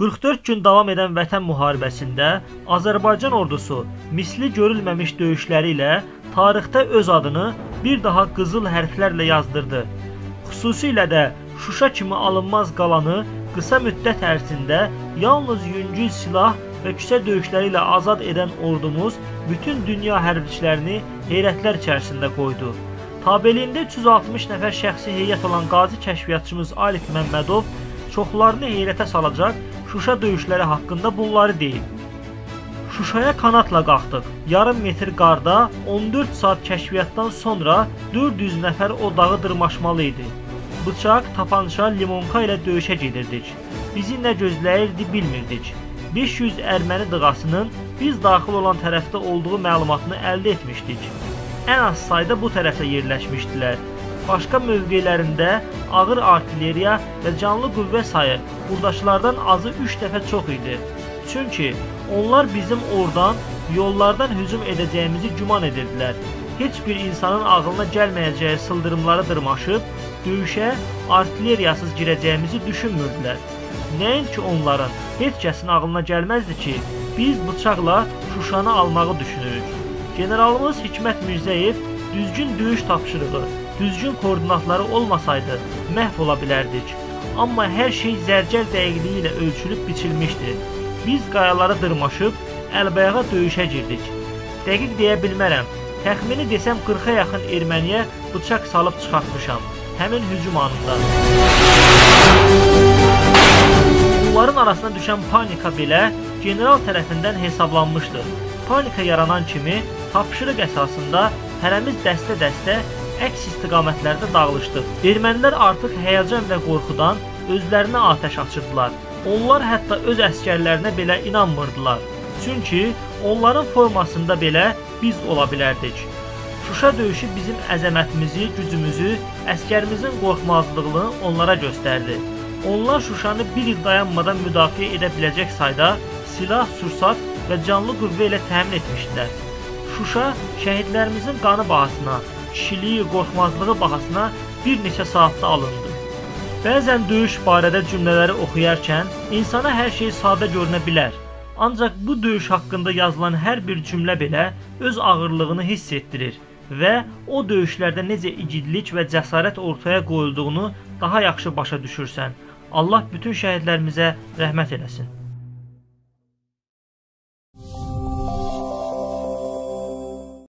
44 gün davam edən vətən müharibəsində Azərbaycan ordusu misli görülməmiş döyüşləri ilə tarixdə öz adını bir daha qızıl hərflərlə yazdırdı. Xüsusilə də Şuşa kimi alınmaz qalanı qısa müddət ərzində yalnız yüngül silah və küsə döyüşləri ilə azad edən ordumuz bütün dünya hərbçilərini heyrətlər içərisində qoydu. Tabeliyində 360 nəfər şəxsi heyət olan qazi kəşfiyyatçımız Əli Məmmədov çoxlarını heyrətə salacaq Şuşa döyüşləri haqqında bunları deyib. Şuşaya kanatla qalxdıq. Yarım metr qarda 14 saat kəşfiyyatdan sonra 400 nəfər o dağı dırmaşmalı idi. Bıçaq, tapança, limonka ilə döyüşə gedirdik. Bizi nə gözləyirdi bilmirdik. 500 erməni dığasının biz daxil olan tərəfdə olduğu məlumatını əldə etmişdik. Ən az sayda bu tərəfdə yerləşmişdilər. Başqa mövqelərində ağır artilleriya və canlı qüvvə sayı burdaşlardan azı 3 dəfə çox idi. Çünki onlar bizim oradan, yollardan hücum edəcəyimizi güman edirdilər. Heç bir insanın ağılına gəlməyəcəyi sıldırımlara dırmaşıb, döyüşə artilleriyasız girəcəyimizi düşünmürdülər. Nəinki onların, heç kəsin ağılına gəlməzdi ki, biz bıçaqla Şuşanı almağı düşünürük. Generalımız Hikmət Mirzəyev düzgün döyüş tapşırığı, düzgün koordinatları olmasaydı məhv ola bilərdik. Amma hər şey zərgər dəqiqliyi ilə ölçülüb biçilmişdi. Biz qayalara dırmaşıb, əlbəyağa döyüşə girdik. Dəqiq deyə bilmərəm, təxmini desəm 40-a yaxın erməniyə bıçaq salıb çıxartmışam, həmin hücum anında. Bunların arasına düşən panika belə general tərəfindən hesablanmışdı. Panika yaranan kimi tapşırıq əsasında hərəmiz dəstə-dəstə əks istiqamətlərdə dağılışdıq. Ermənilər artıq həyəcan və qorxudan özlərinə atəş açırdılar. Onlar hətta öz əskərlərinə belə inanmırdılar. Çünki onların formasında belə biz ola bilərdik. Şuşa döyüşü bizim əzəmətimizi, gücümüzü, əskərimizin qorxmazlığını onlara göstərdi. Onlar Şuşanı bir il dayanmadan müdafiə edə biləcək sayda silah, sursat və canlı qüvvə ilə təmin etmişdilər. Şuşa şəhidlərimizin qanı bahasına, kişiliyi, qorxmazlığı bahasına bir neçə saatda alındı. Bəzən döyüş barədə cümlələri oxuyarkən insana hər şey sadə görünə bilər. Ancaq bu döyüş haqqında yazılan hər bir cümlə belə öz ağırlığını hiss etdirir və o döyüşlərdə necə igidlik və cəsarət ortaya qoyulduğunu daha yaxşı başa düşürsən. Allah bütün şəhidlərimizə rəhmət eləsin.